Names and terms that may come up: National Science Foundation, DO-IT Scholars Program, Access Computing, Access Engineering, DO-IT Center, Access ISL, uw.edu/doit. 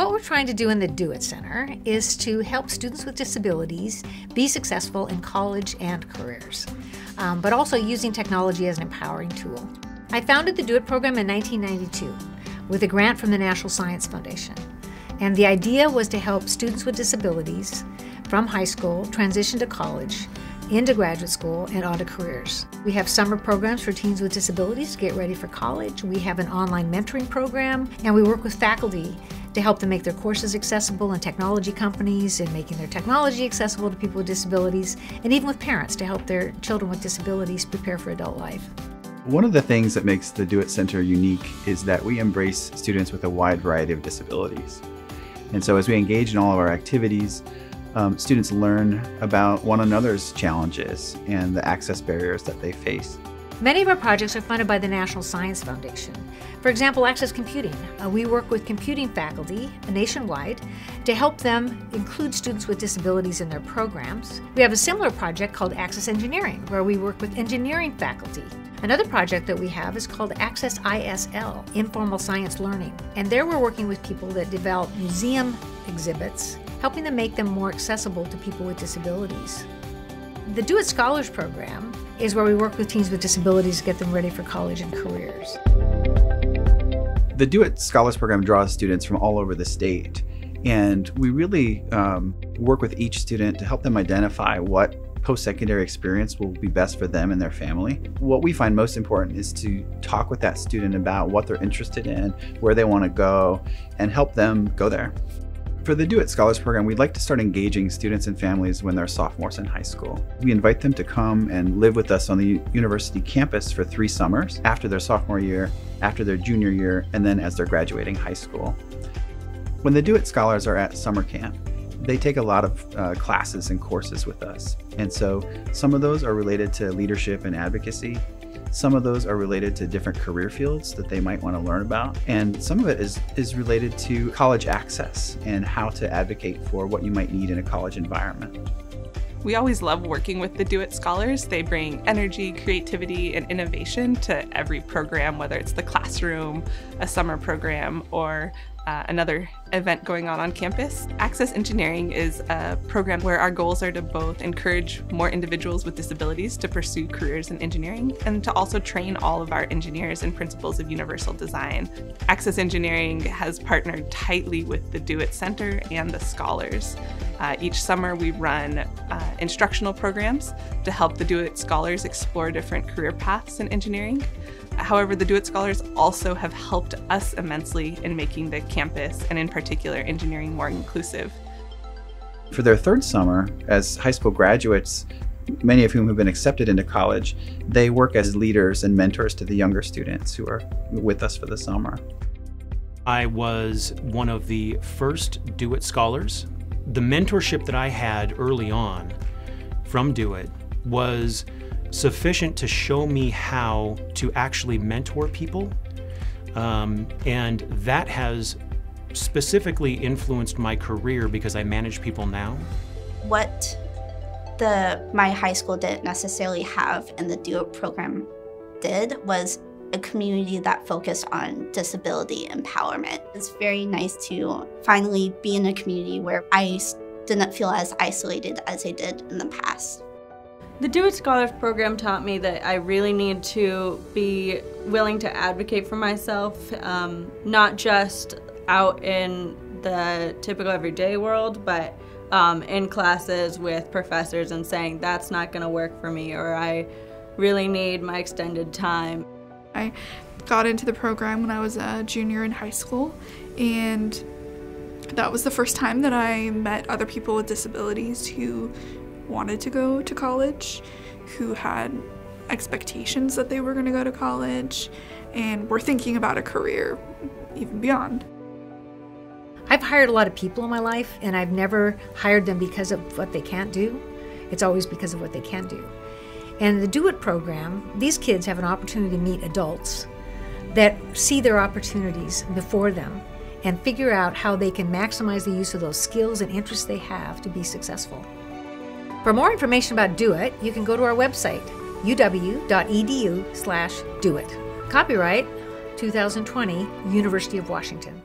What we're trying to do in the Do-IT Center is to help students with disabilities be successful in college and careers, but also using technology as an empowering tool. I founded the Do-IT program in 1992 with a grant from the National Science Foundation. And the idea was to help students with disabilities from high school transition to college, into graduate school, and onto careers. We have summer programs for teens with disabilities to get ready for college. We have an online mentoring program, and we work with faculty to help them make their courses accessible in technology companies and making their technology accessible to people with disabilities, and even with parents to help their children with disabilities prepare for adult life. One of the things that makes the Do-IT Center unique is that we embrace students with a wide variety of disabilities. And so as we engage in all of our activities, students learn about one another's challenges and the access barriers that they face. Many of our projects are funded by the National Science Foundation. For example, Access Computing. We work with computing faculty nationwide to help them include students with disabilities in their programs. We have a similar project called Access Engineering, where we work with engineering faculty. Another project that we have is called Access ISL, Informal Science Learning. And there we're working with people that develop museum exhibits, helping them make them more accessible to people with disabilities. The Do-IT Scholars Program is where we work with teens with disabilities to get them ready for college and careers. The Do-IT Scholars Program draws students from all over the state, and we really work with each student to help them identify what post-secondary experience will be best for them and their family. What we find most important is to talk with that student about what they're interested in, where they want to go, and help them go there. For the Do-IT Scholars Program, we'd like to start engaging students and families when they're sophomores in high school. We invite them to come and live with us on the university campus for 3 summers, after their sophomore year, after their junior year, and then as they're graduating high school. When the Do-IT Scholars are at summer camp, they take a lot of classes and courses with us. And so some of those are related to leadership and advocacy. Some of those are related to different career fields that they might want to learn about. And some of it is related to college access and how to advocate for what you might need in a college environment. We always love working with the Do-IT Scholars. They bring energy, creativity, and innovation to every program, whether it's the classroom, a summer program, or another event going on campus. Access Engineering is a program where our goals are to both encourage more individuals with disabilities to pursue careers in engineering and to also train all of our engineers in principles of universal design. Access Engineering has partnered tightly with the Do-IT Center and the Scholars. Each summer we run instructional programs to help the Do-IT Scholars explore different career paths in engineering. However, the Do-IT Scholars also have helped us immensely in making the campus, and in particular engineering, more inclusive. For their 3rd summer, as high school graduates, many of whom have been accepted into college, they work as leaders and mentors to the younger students who are with us for the summer. I was one of the first Do-IT Scholars. The mentorship that I had early on from Do-IT was sufficient to show me how to actually mentor people. And that has specifically influenced my career because I manage people now. What my high school didn't necessarily have and the Do-IT program did was a community that focused on disability empowerment. It's very nice to finally be in a community where I didn't feel as isolated as I did in the past. The Do-IT Scholars Program taught me that I really need to be willing to advocate for myself, not just out in the typical everyday world, but in classes with professors and saying, that's not going to work for me, or I really need my extended time. I got into the program when I was a junior in high school, and that was the first time that I met other people with disabilities who wanted to go to college, who had expectations that they were going to go to college, and were thinking about a career even beyond. I've hired a lot of people in my life, and I've never hired them because of what they can't do. It's always because of what they can do. And the Do-IT program, these kids have an opportunity to meet adults that see their opportunities before them and figure out how they can maximize the use of those skills and interests they have to be successful. For more information about Do-IT, you can go to our website, uw.edu/doit. Copyright 2020, University of Washington.